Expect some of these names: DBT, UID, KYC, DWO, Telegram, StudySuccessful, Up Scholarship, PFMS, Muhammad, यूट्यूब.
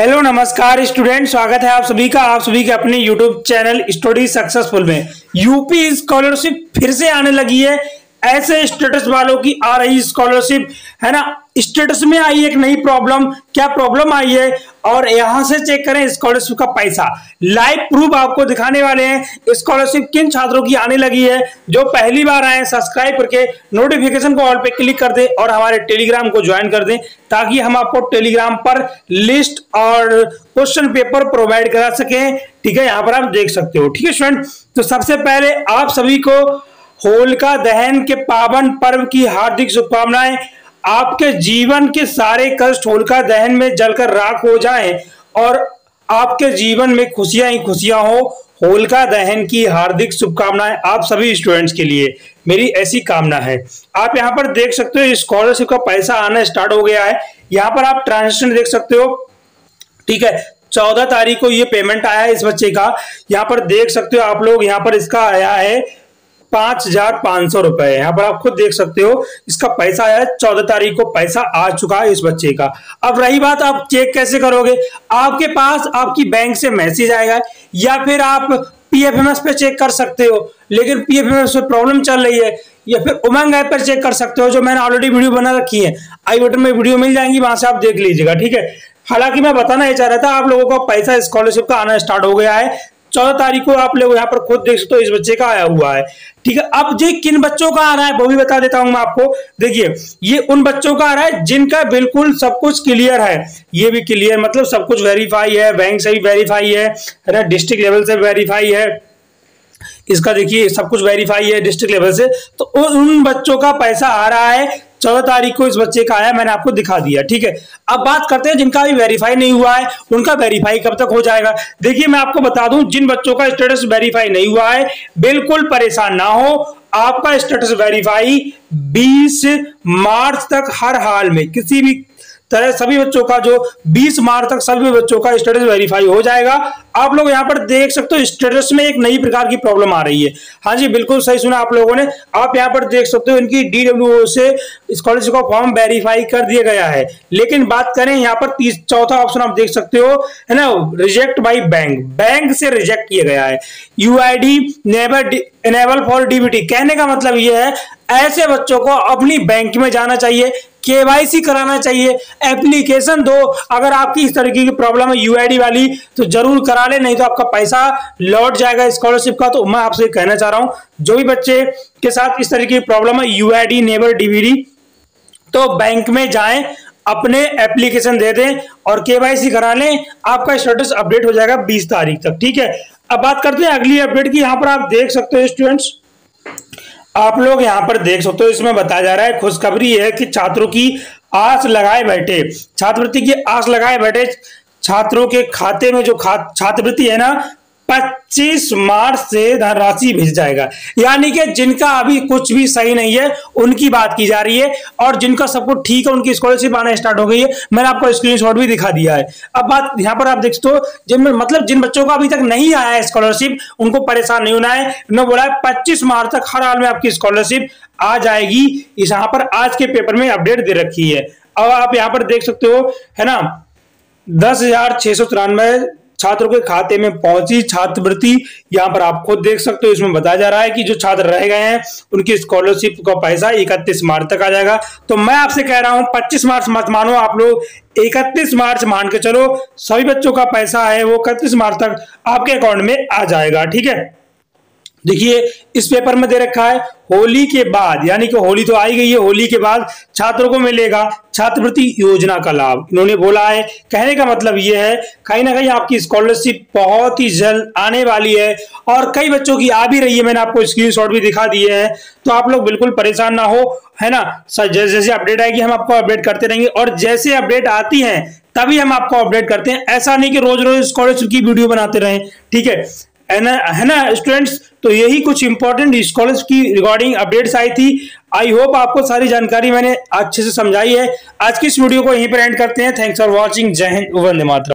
Hello नमस्कार student, स्वागत है आप सभी का अपने यूट्यूब चैनल स्टडी सक्सेसफुल में। यूपी स्कॉलरशिप फिर से आने लगी है, ऐसे स्टेटस वालों की आ रही स्कॉलरशिप है ना। स्टेटस में आई एक नई प्रॉब्लम, क्या प्रॉब्लम आई है और यहां से चेक करें स्कॉलरशिप का पैसा। लाइव प्रूफ आपको दिखाने वाले हैं स्कॉलरशिप किन छात्रों की आने लगी है। जो पहली बार आए सब्सक्राइब करके नोटिफिकेशन को ऑल पे क्लिक कर दें और हमारे टेलीग्राम को ज्वाइन कर दें, ताकि हम आपको टेलीग्राम पर लिस्ट और क्वेश्चन पेपर प्रोवाइड करा सकें। ठीक है, यहाँ पर आप देख सकते हो। ठीक है स्टूडेंट, तो सबसे पहले आप सभी को होलिका दहन के पावन पर्व की हार्दिक शुभकामनाएं। आपके जीवन के सारे कष्ट होलिका दहन में जलकर राख हो जाएं और आपके जीवन में खुशियां ही खुशियां हो। होलिका दहन की हार्दिक शुभकामनाएं आप सभी स्टूडेंट्स के लिए, मेरी ऐसी कामना है। आप यहां पर देख सकते हो स्कॉलरशिप का पैसा आना स्टार्ट हो गया है। यहां पर आप ट्रांजेक्शन देख सकते हो। ठीक है, 14 तारीख को ये पेमेंट आया है इस बच्चे का। यहाँ पर देख सकते हो आप लोग, यहाँ पर इसका आया है 5,500 रुपए। यहाँ पर आप खुद देख सकते हो इसका पैसा है। 14 तारीख को पैसा आ चुका है इस बच्चे का। अब रही बात आप चेक कैसे करोगे, आपके पास आपकी बैंक से मैसेज आएगा या फिर आप PFMS पे चेक कर सकते हो, लेकिन PFMS पे प्रॉब्लम चल रही है, या फिर उमंग ऐप पर चेक कर सकते हो, जो मैंने ऑलरेडी वीडियो बना रखी है। आई बटन में वीडियो मिल जाएंगी, वहां से आप देख लीजिएगा। ठीक है, हालांकि मैं बताना यह चाह रहा था आप लोगों को पैसा स्कॉलरशिप का आना स्टार्ट हो गया है। 14 तारीख को आप लोग यहाँ पर खुद देख सकते हो इस बच्चे का आया हुआ है। ठीक है, अब ये किन बच्चों का आ रहा है वो भी बता देता हूं मैं आपको। देखिए, ये उन बच्चों का आ रहा है जिनका बिल्कुल सब कुछ क्लियर है। ये भी क्लियर मतलब सब कुछ वेरीफाई है, बैंक से भी वेरीफाई है, डिस्ट्रिक्ट लेवल से वेरीफाई है, इसका देखिए सब कुछ वेरीफाई है डिस्ट्रिक्ट लेवल से। तो उन बच्चों का पैसा आ रहा है। 14 तारीख को इस बच्चे का आया, मैंने आपको दिखा दिया। ठीक है, अब बात करते हैं जिनका भी वेरीफाई नहीं हुआ है, उनका वेरीफाई कब तक हो जाएगा। देखिए, मैं आपको बता दूं, जिन बच्चों का स्टेटस वेरीफाई नहीं हुआ है बिल्कुल परेशान ना हो। आपका स्टेटस वेरीफाई 20 मार्च तक हर हाल में, किसी भी तरह सभी बच्चों का, जो 20 मार्च तक सभी बच्चों का स्टेटस वेरीफाई हो जाएगा। आप लोग यहाँ पर देख सकते हो स्टेटस में एक नई प्रकार की प्रॉब्लम आ रही है। हाँ जी, बिल्कुल सही सुना आप लोगों ने। आप यहाँ पर देख सकते हो इनकी DWO से स्कॉलरशिप का फॉर्म वेरीफाई कर दिया गया है, लेकिन बात करें यहाँ पर 34वां ऑप्शन आप देख सकते हो, है ना, रिजेक्ट बाई बैंक, बैंक से रिजेक्ट किया गया है। UID never enable for DBT, कहने का मतलब यह है ऐसे बच्चों को अपनी बैंक में जाना चाहिए, KYC कराना चाहिए, एप्लीकेशन दो। अगर आपकी इस तरीके की प्रॉब्लम है UID वाली तो जरूर करा ले, नहीं तो आपका पैसा लौट जाएगा स्कॉलरशिप का। तो मैं आपसे कहना चाह रहा हूं, जो भी बच्चे के साथ इस तरीके की प्रॉब्लम है UID नेबर DBT, तो बैंक में जाएं, अपने एप्लीकेशन दे दें और KYC करा लें। आपका स्टेटस अपडेट हो जाएगा 20 तारीख तक। ठीक है, अब बात करते हैं अगली अपडेट की। यहां पर आप देख सकते हो स्टूडेंट्स, आप लोग यहाँ पर देख सकते हो, इसमें बताया जा रहा है खुशखबरी है कि छात्रों की आस लगाए बैठे, छात्रवृत्ति की आस लगाए बैठे छात्रों के खाते में जो छात्रवृत्ति है ना, 25 मार्च से धनराशि भेज जाएगा। यानी कि जिनका अभी कुछ भी सही नहीं है उनकी बात की जा रही है, और जिनका सब कुछ ठीक है उनकी स्कॉलरशिप आना स्टार्ट हो गई है। मैंने आपको स्क्रीनशॉट भी दिखा दिया है। अब बात यहाँ पर आप देखते हो, जिन बच्चों का अभी तक नहीं आया है स्कॉलरशिप, उनको परेशान नहीं होना है। उन्होंने बोला है 25 मार्च तक हर हाल में आपकी स्कॉलरशिप आ जाएगी। यहाँ पर आज के पेपर में अपडेट दे रखी है। अब आप यहाँ पर देख सकते हो, है ना, 10,693 छात्रों के खाते में पहुंची छात्रवृत्ति। यहाँ पर आप खुद देख सकते हो, इसमें बताया जा रहा है कि जो छात्र रह गए हैं उनकी स्कॉलरशिप का पैसा 31 मार्च तक आ जाएगा। तो मैं आपसे कह रहा हूं 25 मार्च मत मानो, आप लोग 31 मार्च मान के चलो। सभी बच्चों का पैसा है वो 31 मार्च तक आपके अकाउंट में आ जाएगा। ठीक है, देखिए इस पेपर में दे रखा है होली के बाद, यानी कि होली तो आई गई है, होली के बाद छात्रों को मिलेगा छात्रवृत्ति योजना का लाभ, इन्होंने बोला है। कहने का मतलब यह है कहीं ना कहीं आपकी स्कॉलरशिप बहुत ही जल्द आने वाली है, और कई बच्चों की आ भी रही है। मैंने आपको स्क्रीनशॉट भी दिखा दिए हैं। तो आप लोग बिल्कुल परेशान ना हो, है ना। जैसे जैसे अपडेट आएगी हम आपको अपडेट करते रहेंगे, और जैसे अपडेट आती है तभी हम आपको अपडेट करते हैं। ऐसा नहीं कि रोज रोज स्कॉलरशिप की वीडियो बनाते रहे। ठीक है ना स्टूडेंट्स, तो यही कुछ इंपॉर्टेंट स्कॉलरशिप की रिगार्डिंग अपडेट्स आई थी। आई होप आपको सारी जानकारी मैंने अच्छे से समझाई है। आज की इस वीडियो को यहीं पर एंड करते हैं। Thanks for watching. जय हिंद, वंदे मातरम।